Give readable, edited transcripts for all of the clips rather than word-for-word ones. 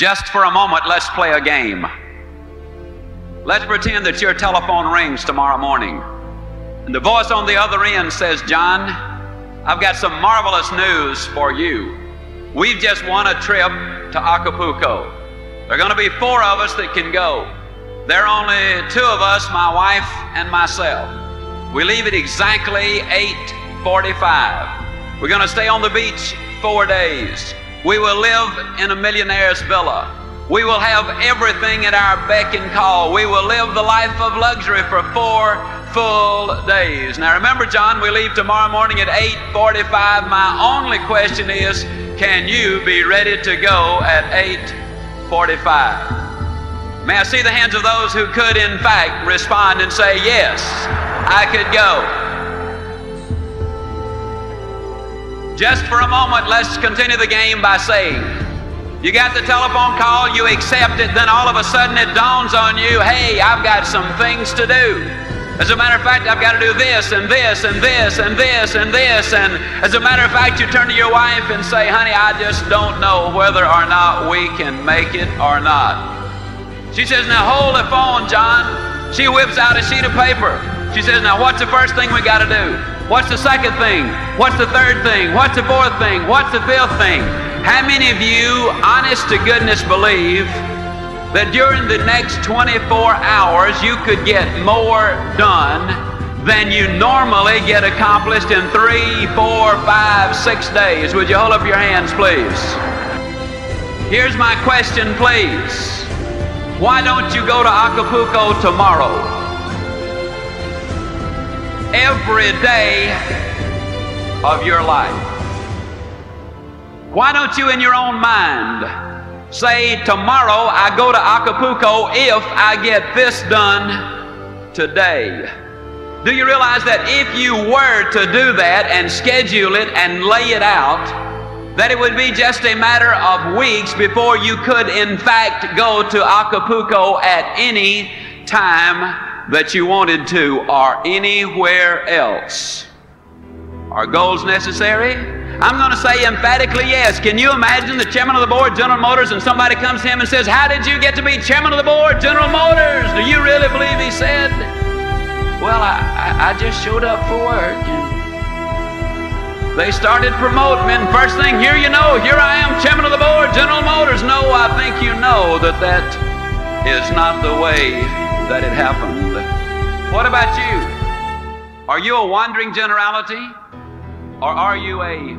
Just for a moment, let's play a game. Let's pretend that your telephone rings tomorrow morning, and the voice on the other end says, "John, I've got some marvelous news for you. We've just won a trip to Acapulco. There are going to be 4 of us that can go. There are only 2 of us, my wife and myself. We leave at exactly 8:45. We're going to stay on the beach 4 days. We will live in a millionaire's villa. We will have everything at our beck and call. We will live the life of luxury for 4 full days. Now remember, John, we leave tomorrow morning at 8:45. My only question is, can you be ready to go at 8:45? May I see the hands of those who could, in fact, respond and say, yes, I could go. Just for a moment, let's continue the game by saying, you got the telephone call, you accept it, then all of a sudden it dawns on you, hey, I've got some things to do. As a matter of fact, I've got to do this and this and this and this and this. And as a matter of fact, you turn to your wife and say, honey, I just don't know whether or not we can make it or not. She says, now hold the phone, John. She whips out a sheet of paper. She says, now what's the first thing we got to do? What's the second thing? What's the third thing? What's the fourth thing? What's the fifth thing? How many of you, honest to goodness, believe that during the next 24 hours you could get more done than you normally get accomplished in 3, 4, 5, 6 days? Would you hold up your hands, please? Here's my question, please. Why don't you go to Acapulco tomorrow? Every day of your life. Why don't you in your own mind say, tomorrow I go to Acapulco if I get this done today? Do you realize that if you were to do that and schedule it and lay it out, that it would be just a matter of weeks before you could in fact go to Acapulco at any time that you wanted to, or anywhere else? Are goals necessary? I'm going to say emphatically yes. Can you imagine the chairman of the board, General Motors, and somebody comes to him and says, how did you get to be chairman of the board, General Motors? Do you really believe? He said, well, I just showed up for work. They started promoting me, and first thing, here you know, here I am, chairman of the board, General Motors. No, I think you know that that is not the way that it happened. What about you? Are you a wandering generality, or are you a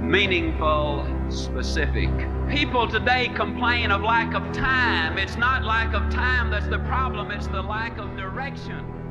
meaningful specific? People today complain of lack of time. It's not lack of time that's the problem, it's the lack of direction.